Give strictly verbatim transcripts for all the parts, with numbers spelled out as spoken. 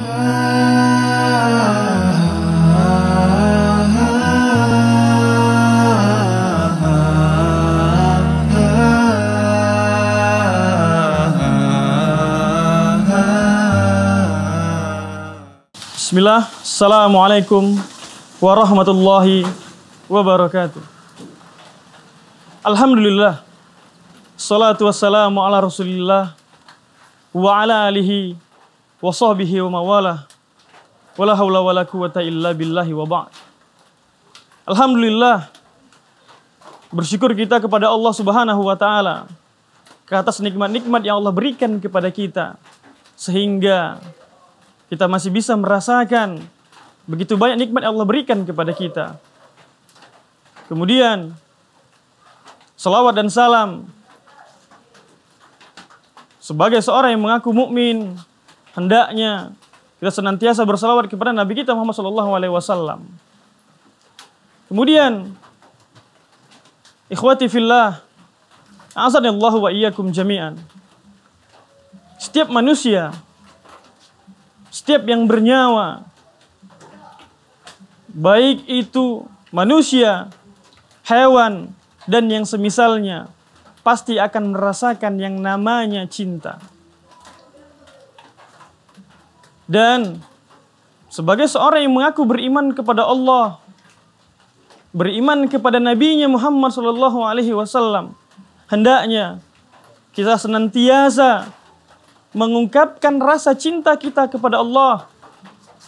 Bismillah, assalamualaikum warahmatullahi wabarakatuh. Alhamdulillah, salatu wassalamu ala rasulillah wa ala alihi wa sahbihi wa mawalah wa la hawla wa la quwata illa billahi wa ba'd. Alhamdulillah, bersyukur kita kepada Allah subhanahu wa ta'ala ke atas nikmat-nikmat yang Allah berikan kepada kita, sehingga kita masih bisa merasakan begitu banyak nikmat yang Allah berikan kepada kita. Kemudian, salawat dan salam sebagai seorang yang mengaku mukmin, hendaknya kita senantiasa bersalawat kepada Nabi kita Muhammad shallallahu alaihi wasallam. Kemudian, ikhwati fillah, a'azzanallahu wa iyyakum jami'an. Setiap manusia, setiap yang bernyawa, baik itu manusia, hewan, dan yang semisalnya, pasti akan merasakan yang namanya cinta. Dan sebagai seorang yang mengaku beriman kepada Allah, beriman kepada Nabi-Nya Muhammad shallallahu alaihi wasallam, hendaknya kita senantiasa mengungkapkan rasa cinta kita kepada Allah,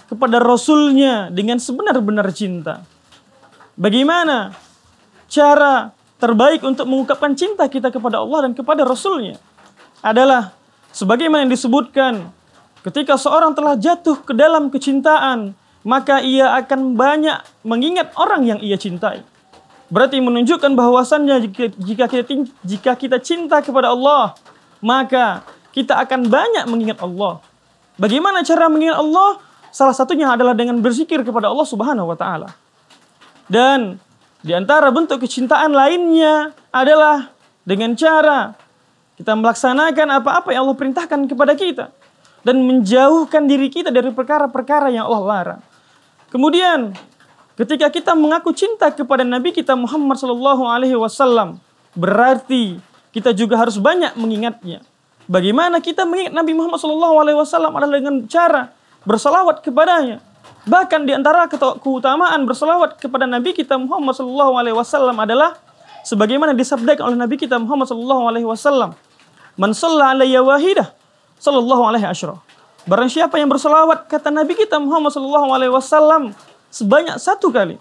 kepada Rasul-Nya dengan sebenar-benar cinta. Bagaimana cara terbaik untuk mengungkapkan cinta kita kepada Allah dan kepada Rasul-Nya? Adalah sebagaimana yang disebutkan, ketika seorang telah jatuh ke dalam kecintaan, maka ia akan banyak mengingat orang yang ia cintai. Berarti menunjukkan bahwasannya jika kita, jika kita cinta kepada Allah, maka kita akan banyak mengingat Allah. Bagaimana cara mengingat Allah? Salah satunya adalah dengan berzikir kepada Allah subhanahu wa ta'ala. Dan di antara bentuk kecintaan lainnya adalah dengan cara kita melaksanakan apa-apa yang Allah perintahkan kepada kita, dan menjauhkan diri kita dari perkara-perkara yang Allah larang. Kemudian, ketika kita mengaku cinta kepada Nabi kita Muhammad shallallahu alaihi wasallam, berarti kita juga harus banyak mengingatnya. Bagaimana kita mengingat Nabi Muhammad shallallahu alaihi wasallam adalah dengan cara bersalawat kepadanya. Bahkan di antara keutamaan bersalawat kepada Nabi kita Muhammad shallallahu alaihi wasallam adalah sebagaimana disabdakan oleh Nabi kita Muhammad shallallahu alaihi wasallam, "Man shalla 'alayya wahidah, sallallahu alaihi asyra." Barang siapa yang bersalawat, kata Nabi kita Muhammad shallallahu alaihi wasallam, sebanyak satu kali,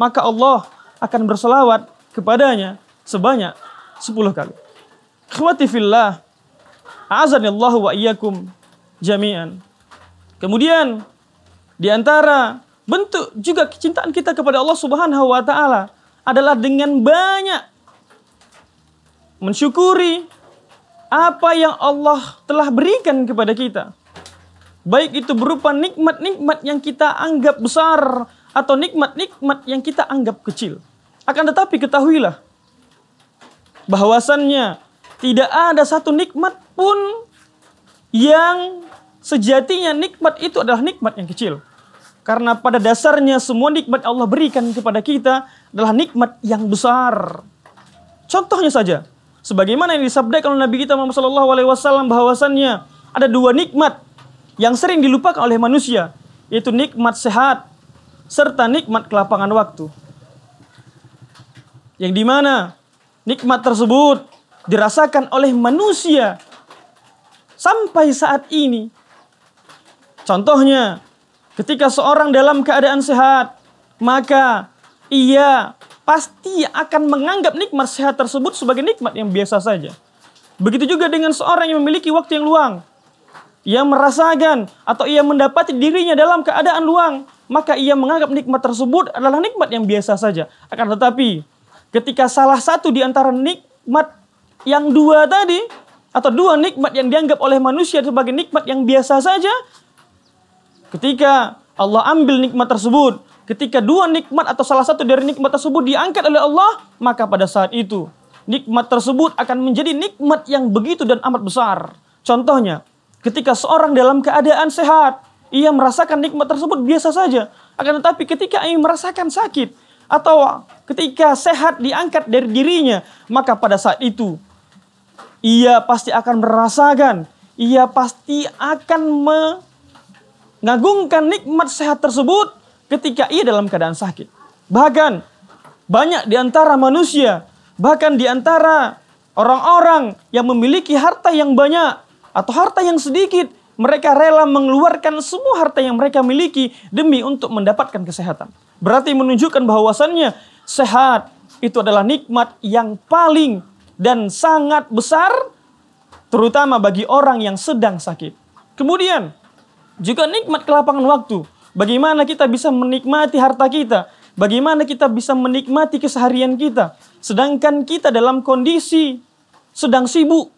maka Allah akan bersalawat kepadanya sebanyak sepuluh kali. Ikhwati fillah, a'azzanallahu wa iyyakum jami'an. Kemudian, di antara bentuk juga kecintaan kita kepada Allah subhanahu wa ta'ala adalah dengan banyak mensyukuri apa yang Allah telah berikan kepada kita. Baik itu berupa nikmat-nikmat yang kita anggap besar atau nikmat-nikmat yang kita anggap kecil. Akan tetapi ketahuilah bahwasannya tidak ada satu nikmat pun yang sejatinya nikmat itu adalah nikmat yang kecil. Karena pada dasarnya semua nikmat Allah berikan kepada kita adalah nikmat yang besar. Contohnya saja, sebagaimana yang disabdakan oleh Nabi kita Muhammad shallallahu alaihi wasallam bahwasannya ada dua nikmat yang sering dilupakan oleh manusia, yaitu nikmat sehat serta nikmat kelapangan waktu. Yang dimana nikmat tersebut dirasakan oleh manusia sampai saat ini. Contohnya, ketika seorang dalam keadaan sehat, maka ia pasti akan menganggap nikmat sehat tersebut sebagai nikmat yang biasa saja. Begitu juga dengan seorang yang memiliki waktu yang luang, ia merasakan atau ia mendapati dirinya dalam keadaan luang, maka ia menganggap nikmat tersebut adalah nikmat yang biasa saja. Akan tetapi, ketika salah satu di antara nikmat yang dua tadi, atau dua nikmat yang dianggap oleh manusia sebagai nikmat yang biasa saja, ketika Allah ambil nikmat tersebut, ketika dua nikmat atau salah satu dari nikmat tersebut diangkat oleh Allah, maka pada saat itu nikmat tersebut akan menjadi nikmat yang begitu dan amat besar. Contohnya, ketika seorang dalam keadaan sehat, ia merasakan nikmat tersebut biasa saja. Akan tetapi ketika ia merasakan sakit atau ketika sehat diangkat dari dirinya, maka pada saat itu ia pasti akan merasakan, ia pasti akan mengagungkan nikmat sehat tersebut ketika ia dalam keadaan sakit. Bahkan banyak di antara manusia, bahkan di antara orang-orang yang memiliki harta yang banyak atau harta yang sedikit, mereka rela mengeluarkan semua harta yang mereka miliki demi untuk mendapatkan kesehatan. Berarti menunjukkan bahwasannya sehat itu adalah nikmat yang paling dan sangat besar, terutama bagi orang yang sedang sakit. Kemudian, juga nikmat kelapangan waktu. Bagaimana kita bisa menikmati harta kita? Bagaimana kita bisa menikmati keseharian kita? Sedangkan kita dalam kondisi sedang sibuk,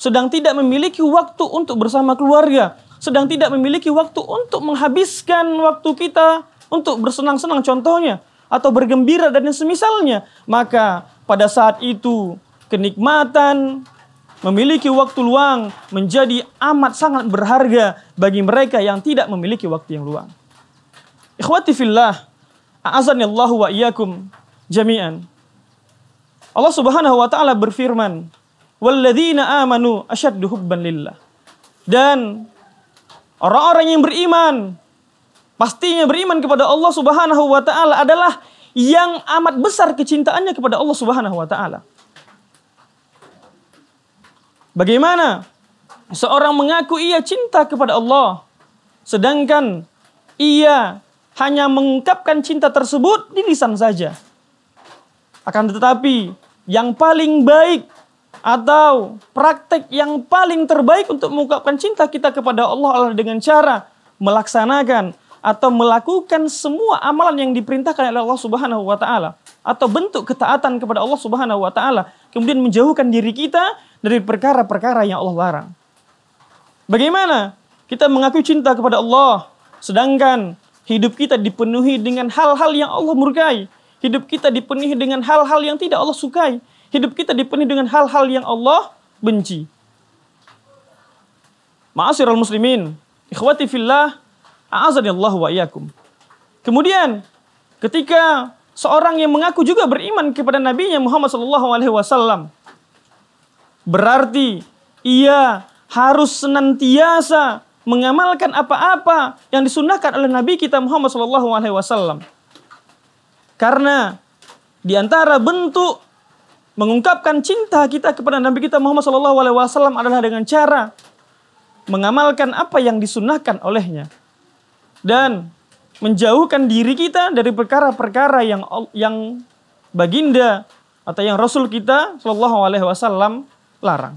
sedang tidak memiliki waktu untuk bersama keluarga, sedang tidak memiliki waktu untuk menghabiskan waktu kita untuk bersenang-senang contohnya, atau bergembira dan semisalnya. Maka pada saat itu kenikmatan memiliki waktu luang menjadi amat sangat berharga bagi mereka yang tidak memiliki waktu yang luang. Ikhwati fillah, a'azanillahu wa iyyakum jami'an. Allah subhanahu wa ta'ala berfirman, walladzina amanu asyaddu hubban lillah. Dan orang-orang yang beriman, pastinya beriman kepada Allah subhanahu wa ta'ala adalah yang amat besar kecintaannya kepada Allah subhanahu wa ta'ala. Bagaimana seorang mengaku ia cinta kepada Allah, sedangkan ia hanya mengungkapkan cinta tersebut di lisan saja. Akan tetapi yang paling baik atau praktek yang paling terbaik untuk mengungkapkan cinta kita kepada Allah adalah dengan cara melaksanakan atau melakukan semua amalan yang diperintahkan oleh Allah Subhanahu wa taala, atau bentuk ketaatan kepada Allah Subhanahu wa taala, kemudian menjauhkan diri kita dari perkara-perkara yang Allah larang. Bagaimana kita mengaku cinta kepada Allah sedangkan hidup kita dipenuhi dengan hal-hal yang Allah murkai, hidup kita dipenuhi dengan hal-hal yang tidak Allah sukai, hidup kita dipenuhi dengan hal-hal yang Allah benci. Ma'asyiral muslimin, ikhwati fillah, a'azanillahu wa iyyakum. Kemudian ketika seorang yang mengaku juga beriman kepada nabinya Muhammad shallallahu alaihi wasallam, berarti ia harus senantiasa mengamalkan apa-apa yang disunahkan oleh nabi kita Muhammad shallallahu alaihi wasallam. Karena di antara bentuk mengungkapkan cinta kita kepada Nabi kita Muhammad shallallahu alaihi wasallam adalah dengan cara mengamalkan apa yang disunahkan olehnya dan menjauhkan diri kita dari perkara-perkara yang yang baginda atau yang Rasul kita shallallahu alaihi wasallam larang.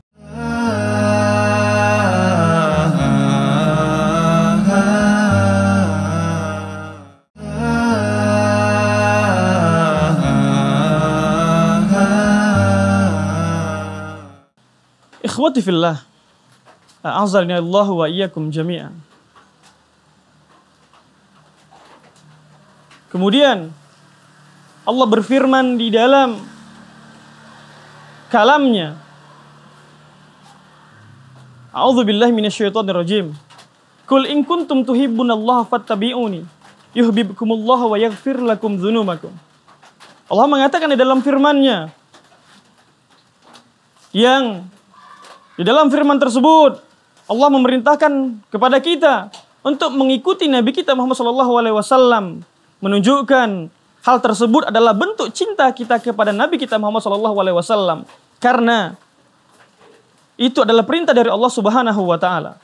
Ikhwati fillah, a'azanillahu wa iyyakum jami'an. Kemudian Allah berfirman di dalam kalamnya, a'udzu billahi minasyaitonir rajim. Qul in kuntum tuhibbunallaha fattabi'uni yuhibbukumullahu wa yaghfir lakum dzunubakum. Allah mengatakan di dalam firman-Nya, yang di dalam firman tersebut Allah memerintahkan kepada kita untuk mengikuti Nabi kita Muhammad shallallahu alaihi wasallam, menunjukkan hal tersebut adalah bentuk cinta kita kepada Nabi kita Muhammad shallallahu alaihi wasallam, karena itu adalah perintah dari Allah Subhanahu wa taala.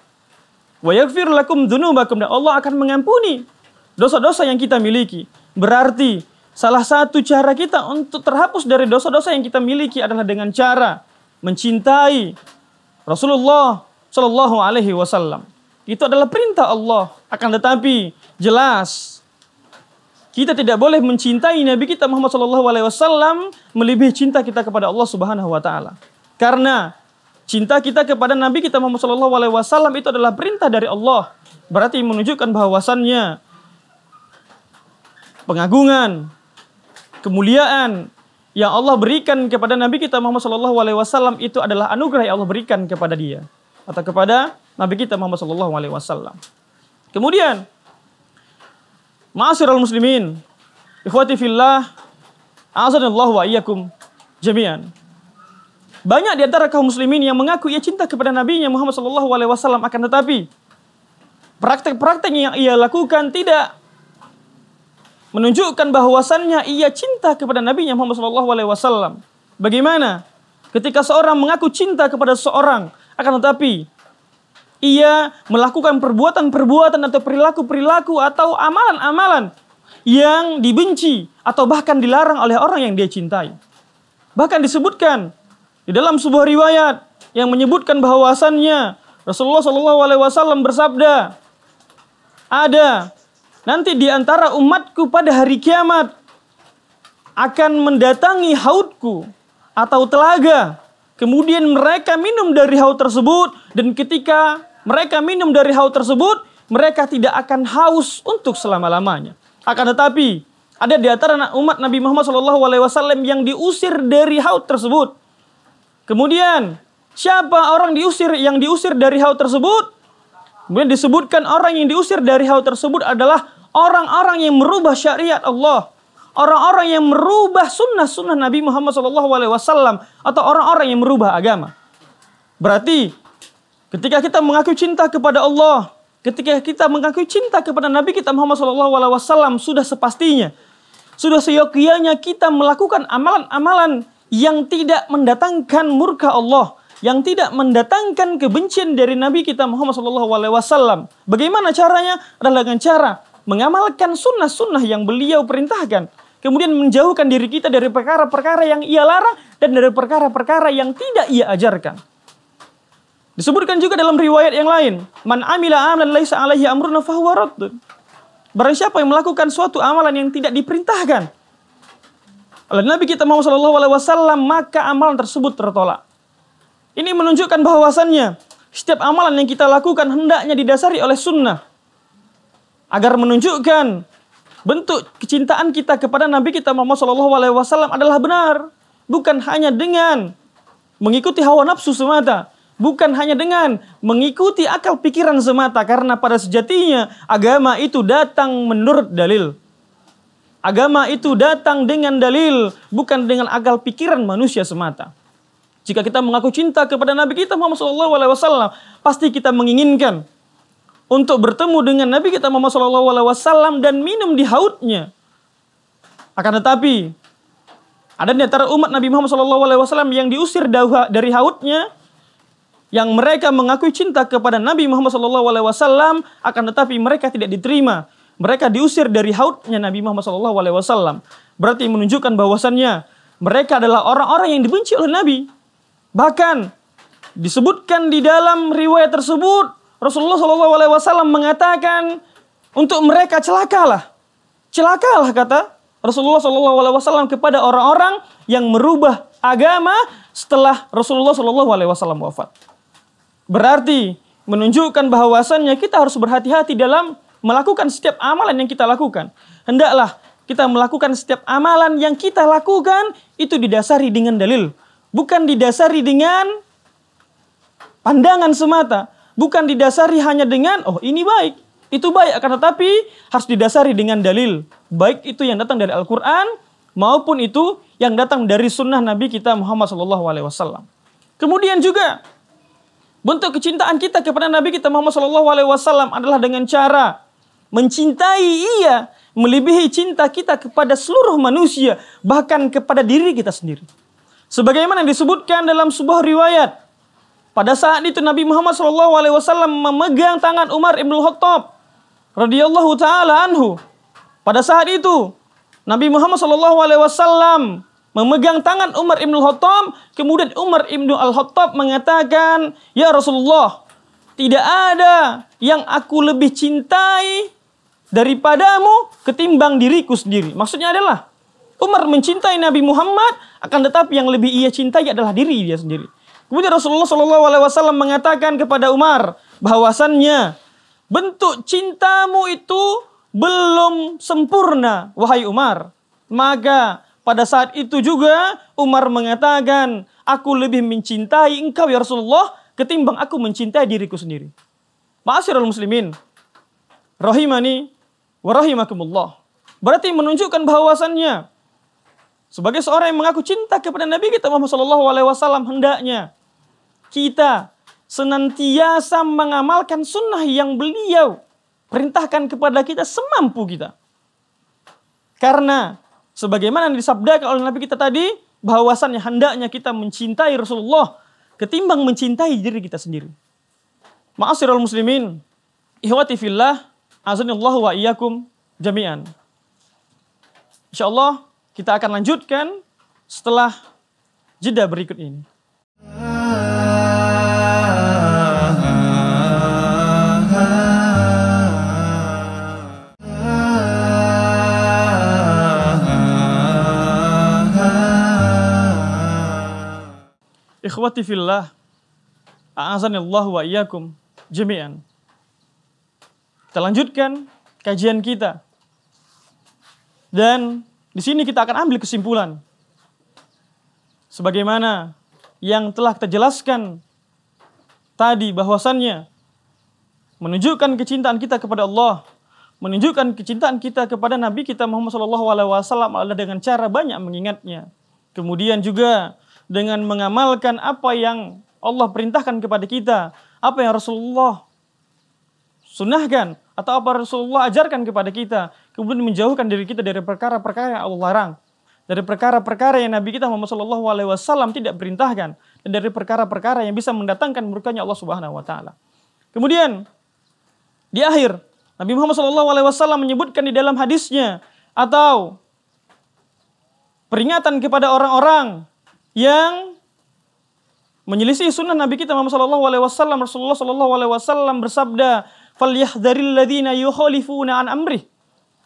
Wa yaghfir lakum dzunubakum, dan Allah akan mengampuni dosa-dosa yang kita miliki. Berarti salah satu cara kita untuk terhapus dari dosa-dosa yang kita miliki adalah dengan cara mencintai Rasulullah Shallallahu Alaihi Wasallam. Itu adalah perintah Allah. Akan tetapi jelas kita tidak boleh mencintai Nabi kita Muhammad Shallallahu Alaihi Wasallam melebihi cinta kita kepada Allah Subhanahu Wa Taala. Karena cinta kita kepada Nabi kita Muhammad Shallallahu Alaihi Wasallam itu adalah perintah dari Allah. Berarti menunjukkan bahwasannya pengagungan, kemuliaan yang Allah berikan kepada Nabi kita Muhammad shallallahu alaihi wasallam itu adalah anugerah yang Allah berikan kepada dia atau kepada Nabi kita Muhammad shallallahu alaihi wasallam. Kemudian, ma'asyiral muslimin, ikhwati fillah, a'azzanallahu wa iyyakum jami'an. Banyak di antara kaum muslimin yang mengaku ia cinta kepada nabinya Muhammad sallallahu alaihi wasallam, akan tetapi praktek-praktek yang ia lakukan tidak menunjukkan bahwasannya ia cinta kepada nabinya Muhammad sallallahu alaihi wasallam. Bagaimana ketika seorang mengaku cinta kepada seorang akan tetapi ia melakukan perbuatan-perbuatan atau perilaku-perilaku atau amalan-amalan yang dibenci atau bahkan dilarang oleh orang yang dia cintai. Bahkan disebutkan di dalam sebuah riwayat yang menyebutkan bahwasannya Rasulullah shallallahu alaihi wasallam bersabda, ada nanti di antara umatku pada hari kiamat akan mendatangi hautku atau telaga, kemudian mereka minum dari haut tersebut, dan ketika mereka minum dari haut tersebut, mereka tidak akan haus untuk selama-lamanya. Akan tetapi ada di antara umat Nabi Muhammad shallallahu alaihi wasallam yang diusir dari haut tersebut. Kemudian siapa orang diusir yang diusir dari haut tersebut? Kemudian disebutkan orang yang diusir dari haut tersebut adalah orang-orang yang merubah syariat Allah, orang-orang yang merubah sunnah-sunnah Nabi Muhammad shallallahu alaihi wasallam, atau orang-orang yang merubah agama. Berarti ketika kita mengaku cinta kepada Allah, ketika kita mengaku cinta kepada Nabi kita Muhammad shallallahu alaihi wasallam, sudah sepastinya, sudah seyogianya kita melakukan amalan-amalan yang tidak mendatangkan murka Allah, yang tidak mendatangkan kebencian dari Nabi kita Muhammad shallallahu alaihi wasallam. Bagaimana caranya? Adalah dengan cara mengamalkan sunnah-sunnah yang beliau perintahkan, kemudian menjauhkan diri kita dari perkara-perkara yang ia larang dan dari perkara-perkara yang tidak ia ajarkan. Disebutkan juga dalam riwayat yang lain, man amila amalan laisa alaihi amruna fahuwa raddun. Barang siapa yang melakukan suatu amalan yang tidak diperintahkan oleh Nabi kita Muhammad shallallahu alaihi wasallam, maka amalan tersebut tertolak. Ini menunjukkan bahwasannya setiap amalan yang kita lakukan hendaknya didasari oleh sunnah, agar menunjukkan bentuk kecintaan kita kepada Nabi kita Muhammad shallallahu alaihi wasallam adalah benar. Bukan hanya dengan mengikuti hawa nafsu semata, bukan hanya dengan mengikuti akal pikiran semata, karena pada sejatinya agama itu datang menurut dalil. Agama itu datang dengan dalil, bukan dengan akal pikiran manusia semata. Jika kita mengaku cinta kepada Nabi kita Muhammad shallallahu alaihi wasallam, pasti kita menginginkan untuk bertemu dengan Nabi kita Muhammad shallallahu alaihi wasallam dan minum di hautnya. Akan tetapi, ada di antara umat Nabi Muhammad shallallahu alaihi wasallam yang diusir dari hautnya, yang mereka mengakui cinta kepada Nabi Muhammad shallallahu alaihi wasallam, akan tetapi mereka tidak diterima. Mereka diusir dari hautnya Nabi Muhammad shallallahu alaihi wasallam. Berarti menunjukkan bahwasannya mereka adalah orang-orang yang dibenci oleh Nabi. Bahkan disebutkan di dalam riwayat tersebut Rasulullah shallallahu alaihi wasallam mengatakan untuk mereka, celakalah, celakalah kata Rasulullah shallallahu alaihi wasallam kepada orang-orang yang merubah agama setelah Rasulullah shallallahu alaihi wasallam wafat. Berarti menunjukkan bahwasannya kita harus berhati-hati dalam melakukan setiap amalan yang kita lakukan. Hendaklah kita melakukan setiap amalan yang kita lakukan itu didasari dengan dalil, bukan didasari dengan pandangan semata, bukan didasari hanya dengan, oh ini baik, itu baik, akan tetapi harus didasari dengan dalil, baik itu yang datang dari Al-Quran maupun itu yang datang dari sunnah Nabi kita Muhammad shallallahu alaihi wasallam. Kemudian juga bentuk kecintaan kita kepada Nabi kita Muhammad shallallahu alaihi wasallam adalah dengan cara mencintai ia melebihi cinta kita kepada seluruh manusia, bahkan kepada diri kita sendiri. Sebagaimana disebutkan dalam sebuah riwayat, pada saat itu Nabi Muhammad shallallahu alaihi wasallam memegang tangan Umar ibn Khattab radhiyallahu taala anhu. Pada saat itu Nabi Muhammad shallallahu alaihi wasallam memegang tangan Umar ibn Khattab. Kemudian Umar ibn Al-Khattab mengatakan, ya Rasulullah, tidak ada yang aku lebih cintai daripadamu ketimbang diriku sendiri. Maksudnya adalah Umar mencintai Nabi Muhammad, akan tetapi yang lebih ia cintai adalah diri dia sendiri. Kemudian Rasulullah shallallahu alaihi wasallam mengatakan kepada Umar bahwasannya bentuk cintamu itu belum sempurna, wahai Umar. Maka pada saat itu juga Umar mengatakan, aku lebih mencintai engkau ya Rasulullah ketimbang aku mencintai diriku sendiri. Ma'asyiral muslimin, rahimani wa rahimakumullah. Berarti menunjukkan bahwasannya sebagai seorang yang mengaku cinta kepada Nabi kita Muhammad sallallahu alaihi wasallam, hendaknya kita senantiasa mengamalkan sunnah yang beliau perintahkan kepada kita semampu kita. Karena sebagaimana disabdakan oleh Nabi kita tadi, bahwasannya hendaknya kita mencintai Rasulullah ketimbang mencintai diri kita sendiri. Ma'asyiral muslimin, ihwati fillah, azanillahu wa iyyakum jami'an. Insyaallah kita akan lanjutkan setelah jeda berikut ini. Ikhwati fillah, a'azanillahu wa iyyakum jami'an. Kita lanjutkan kajian kita. Dan di sini kita akan ambil kesimpulan. Sebagaimana yang telah kita jelaskan tadi, bahwasannya menunjukkan kecintaan kita kepada Allah, menunjukkan kecintaan kita kepada Nabi kita Muhammad shallallahu alaihi wasallam adalah dengan cara banyak mengingatnya. Kemudian juga dengan mengamalkan apa yang Allah perintahkan kepada kita, apa yang Rasulullah sunahkan atau apa Rasulullah ajarkan kepada kita, kemudian menjauhkan diri kita dari perkara-perkara yang Allah larang, dari perkara-perkara yang Nabi kita Muhammad shallallahu alaihi wasallam tidak perintahkan, dan dari perkara-perkara yang bisa mendatangkan murkanya Allah Subhanahu Wa Taala. Kemudian di akhir Nabi Muhammad shallallahu alaihi wasallam menyebutkan di dalam hadisnya atau peringatan kepada orang-orang yang menyelisih sunnah Nabi kita Muhammad sallallahu alaihi wasallam. Rasulullah sallallahu alaihi wasallam bersabda, "Falyahdharil ladzina yukhalifuna an amrih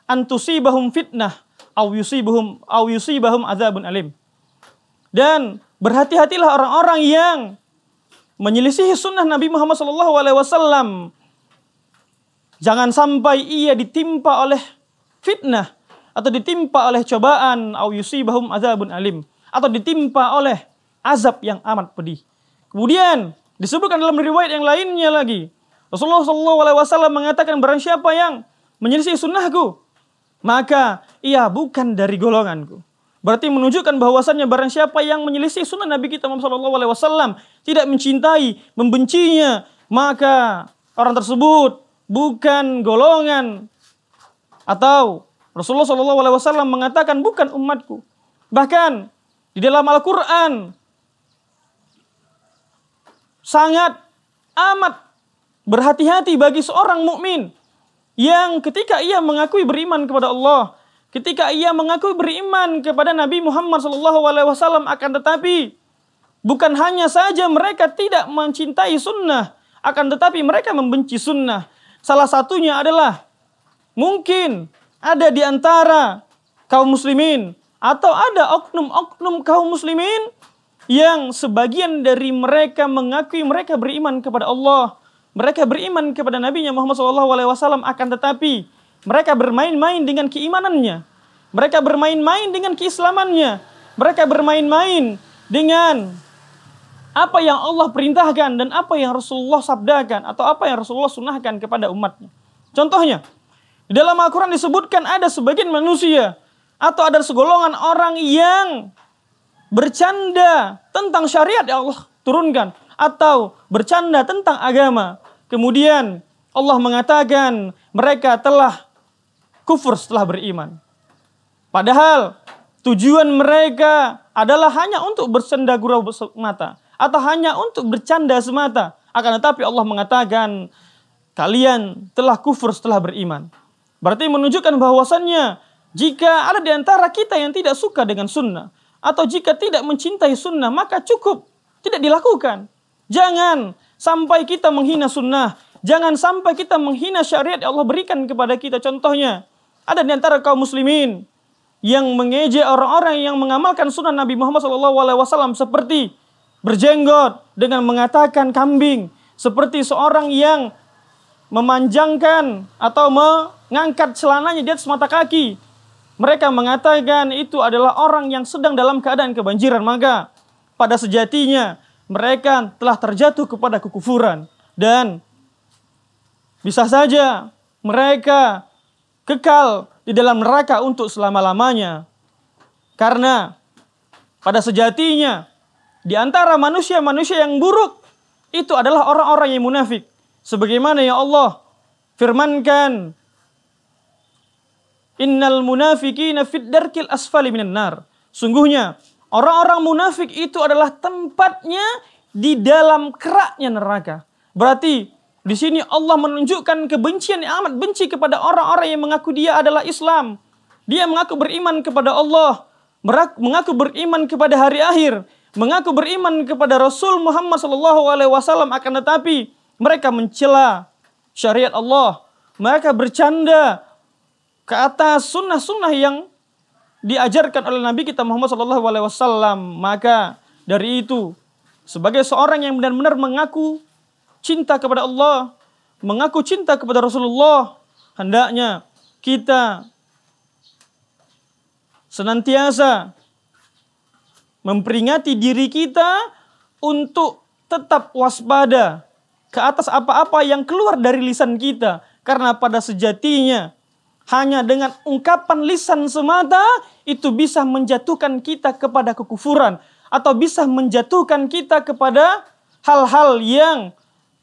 an tusibahum fitnah aw yusibahum aw yusibahum adzabun alim." Dan berhati-hatilah orang-orang yang menyelisih sunnah Nabi Muhammad sallallahu alaihi wasallam. Jangan sampai ia ditimpa oleh fitnah atau ditimpa oleh cobaan, aw yusibahum adzabun alim, atau ditimpa oleh azab yang amat pedih. Kemudian disebutkan dalam riwayat yang lainnya lagi, Rasulullah shallallahu alaihi wasallam mengatakan, barang siapa yang menyelisih sunnahku, maka ia bukan dari golonganku. Berarti menunjukkan bahwasannya barang siapa yang menyelisih sunnah Nabi kita Muhammad shallallahu alaihi wasallam, tidak mencintai, membencinya, maka orang tersebut bukan golongan, atau Rasulullah shallallahu alaihi wasallam mengatakan bukan umatku. Bahkan di dalam Al-Quran sangat amat berhati-hati bagi seorang mukmin yang ketika ia mengakui beriman kepada Allah, ketika ia mengakui beriman kepada Nabi Muhammad shallallahu alaihi wasallam, akan tetapi bukan hanya saja mereka tidak mencintai sunnah, akan tetapi mereka membenci sunnah. Salah satunya adalah mungkin ada di antara kaum muslimin, atau ada oknum-oknum kaum muslimin yang sebagian dari mereka mengakui mereka beriman kepada Allah, mereka beriman kepada Nabi Muhammad shallallahu alaihi wasallam, akan tetapi mereka bermain-main dengan keimanannya, mereka bermain-main dengan keislamannya, mereka bermain-main dengan apa yang Allah perintahkan dan apa yang Rasulullah sabdakan atau apa yang Rasulullah sunahkan kepada umatnya. Contohnya, di dalam Al-Quran disebutkan ada sebagian manusia atau ada segolongan orang yang bercanda tentang syariat yang Allah turunkan, atau bercanda tentang agama. Kemudian Allah mengatakan mereka telah kufur setelah beriman. Padahal tujuan mereka adalah hanya untuk bersenda gurau semata, atau hanya untuk bercanda semata. Akan tetapi Allah mengatakan kalian telah kufur setelah beriman. Berarti menunjukkan bahwasannya jika ada di antara kita yang tidak suka dengan sunnah, atau jika tidak mencintai sunnah, maka cukup tidak dilakukan. Jangan sampai kita menghina sunnah. Jangan sampai kita menghina syariat yang Allah berikan kepada kita. Contohnya, ada di antara kaum muslimin yang mengejek orang-orang yang mengamalkan sunnah Nabi Muhammad shallallahu alaihi wasallam, seperti berjenggot dengan mengatakan kambing, seperti seorang yang memanjangkan atau mengangkat celananya di atas mata kaki. Mereka mengatakan itu adalah orang yang sedang dalam keadaan kebanjiran. Maka pada sejatinya mereka telah terjatuh kepada kekufuran. Dan bisa saja mereka kekal di dalam neraka untuk selama-lamanya. Karena pada sejatinya di antara manusia-manusia yang buruk itu adalah orang-orang yang munafik. Sebagaimana ya Allah firmankan, innal munafiqina fid darkil asfali minan nar. Sungguhnya orang-orang munafik itu adalah tempatnya di dalam keraknya neraka. Berarti di sini Allah menunjukkan kebencian yang amat benci kepada orang-orang yang mengaku dia adalah Islam. Dia mengaku beriman kepada Allah, mengaku beriman kepada hari akhir, mengaku beriman kepada Rasul Muhammad shallallahu alaihi wasallam. Akan tetapi mereka mencela syariat Allah. Mereka bercanda ke atas sunnah-sunnah yang diajarkan oleh Nabi kita Muhammad shallallahu alaihi wasallam. Maka dari itu, sebagai seorang yang benar-benar mengaku cinta kepada Allah, mengaku cinta kepada Rasulullah, hendaknya kita senantiasa memperingati diri kita untuk tetap waspada ke atas apa-apa yang keluar dari lisan kita. Karena pada sejatinya, hanya dengan ungkapan lisan semata, itu bisa menjatuhkan kita kepada kekufuran, atau bisa menjatuhkan kita kepada hal-hal yang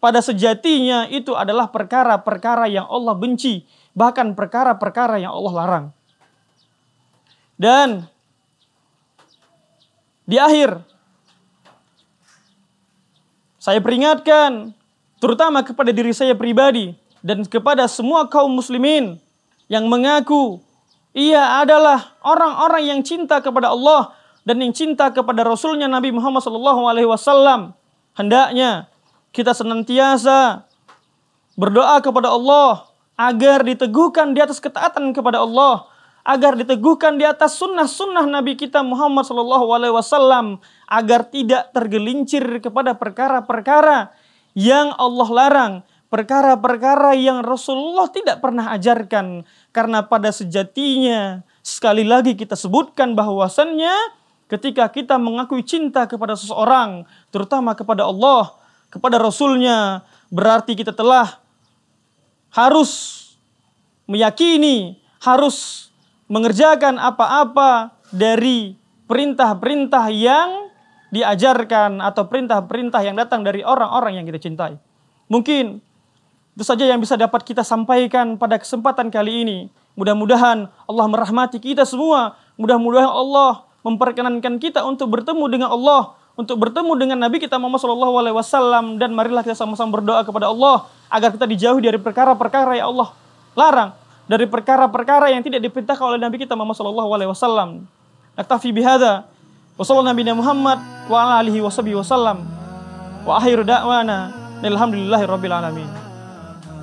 pada sejatinya itu adalah perkara-perkara yang Allah benci, bahkan perkara-perkara yang Allah larang. Dan di akhir, saya peringatkan terutama kepada diri saya pribadi dan kepada semua kaum muslimin yang mengaku ia adalah orang-orang yang cinta kepada Allah dan yang cinta kepada Rasulnya Nabi Muhammad shallallahu alaihi wasallam. Hendaknya kita senantiasa berdoa kepada Allah agar diteguhkan di atas ketaatan kepada Allah, agar diteguhkan di atas sunnah-sunnah Nabi kita Muhammad shallallahu alaihi wasallam, agar tidak tergelincir kepada perkara-perkara yang Allah larang, perkara-perkara yang Rasulullah tidak pernah ajarkan. Karena pada sejatinya, sekali lagi kita sebutkan bahwasannya ketika kita mengakui cinta kepada seseorang, terutama kepada Allah, kepada Rasulnya, berarti kita telah harus meyakini, harus mengerjakan apa-apa dari perintah-perintah yang diajarkan atau perintah-perintah yang datang dari orang-orang yang kita cintai. Mungkin itu saja yang bisa dapat kita sampaikan pada kesempatan kali ini. Mudah-mudahan Allah merahmati kita semua. Mudah-mudahan Allah memperkenankan kita untuk bertemu dengan Allah, untuk bertemu dengan Nabi kita Muhammad shallallahu alaihi wasallam. Dan marilah kita sama-sama berdoa kepada Allah agar kita dijauhi dari perkara-perkara yang Allah larang, dari perkara-perkara yang tidak diperintahkan oleh Nabi kita Muhammad shallallahu alaihi wasallam. Naktafi bihadza wa sallallahu nabiyana Muhammad wa ala alihi washabihi wasallam wa akhiru da'wana alhamdulillahirabbil alamin.